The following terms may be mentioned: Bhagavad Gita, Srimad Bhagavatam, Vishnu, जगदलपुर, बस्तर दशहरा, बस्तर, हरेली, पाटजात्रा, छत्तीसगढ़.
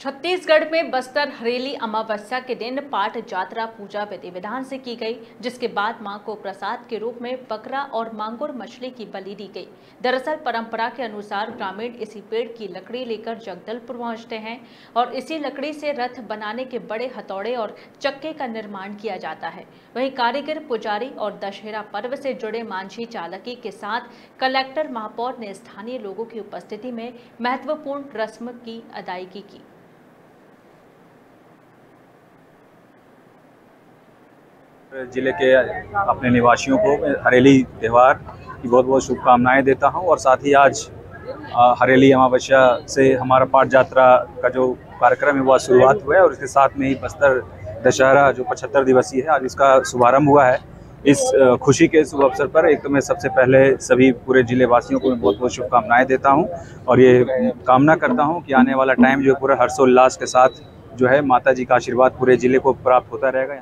छत्तीसगढ़ में बस्तर हरेली अमावस्या के दिन पाटजात्रा पूजा विधि विधान से की गई, जिसके बाद मां को प्रसाद के रूप में बकरा और मांगुर मछली की बलि दी गई। दरअसल परंपरा के अनुसार ग्रामीण इसी पेड़ की लकड़ी लेकर जगदलपुर पहुंचते हैं और इसी लकड़ी से रथ बनाने के बड़े हथौड़े और चक्के का निर्माण किया जाता है। वहीं कारीगर, पुजारी और दशहरा पर्व से जुड़े मांझी चालकी के साथ कलेक्टर, महापौर ने स्थानीय लोगों की उपस्थिति में महत्वपूर्ण रस्म की अदायगी की। जिले के अपने निवासियों को हरेली त्यौहार की बहुत बहुत शुभकामनाएं देता हूं और साथ ही आज हरेली अमावस्या से हमारा पाटजात्रा का जो कार्यक्रम है वह शुरुआत हुआ है और इसके साथ में ही बस्तर दशहरा जो 75 दिवसीय है आज इसका शुभारंभ हुआ है। इस खुशी के शुभ अवसर पर एक तो मैं सबसे पहले सभी पूरे जिले वासियों को मैं बहुत बहुत शुभकामनाएँ देता हूँ और ये कामना करता हूँ कि आने वाला टाइम जो पूरा हर्षोल्लास के साथ जो है माता जी का आशीर्वाद पूरे जिले को प्राप्त होता रहेगा।